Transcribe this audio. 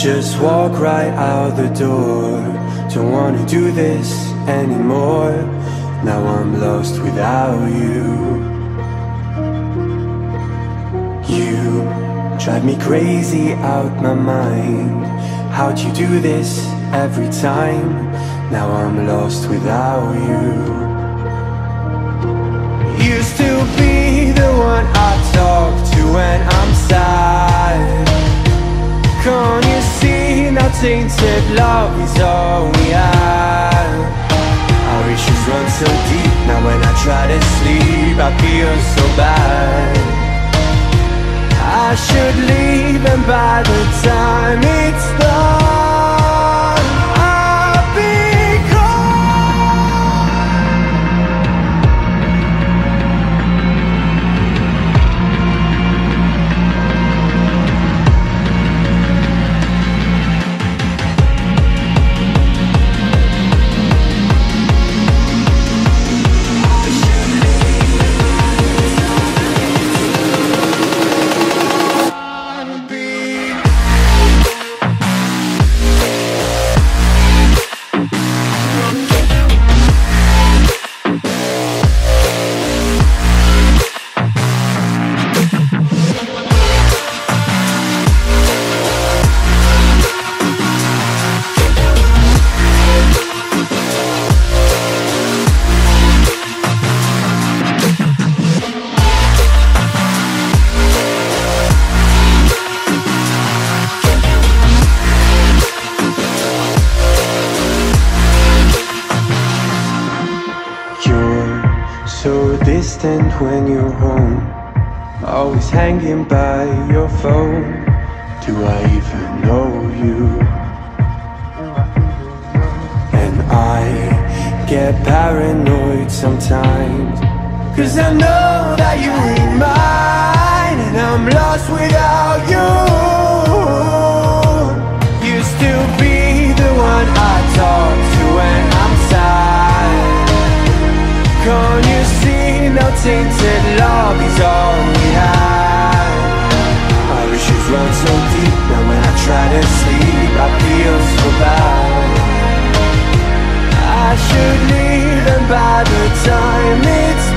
Just walk right out the door. Don't wanna do this anymore. Now I'm lost without you. You drive me crazy out my mind. How'd you do this every time? Now I'm lost without you. Used to be the one I talk to when I'm sad. Can't you see now tainted love is all we have? Our issues run so deep, now when I try to sleep I feel so bad. I should leave, and by the time it's done I'll be distant when you're home, always hanging by your phone. Do I even know you? And I get paranoid sometimes, cause I know that you ain't mine, and I'm lost without you. Used to be the one I talk to when I'm sad. Can't you see? Now tainted love is all we have. Our issues run so deep, now when I try to sleep I feel so bad. I should leave, and by the time it's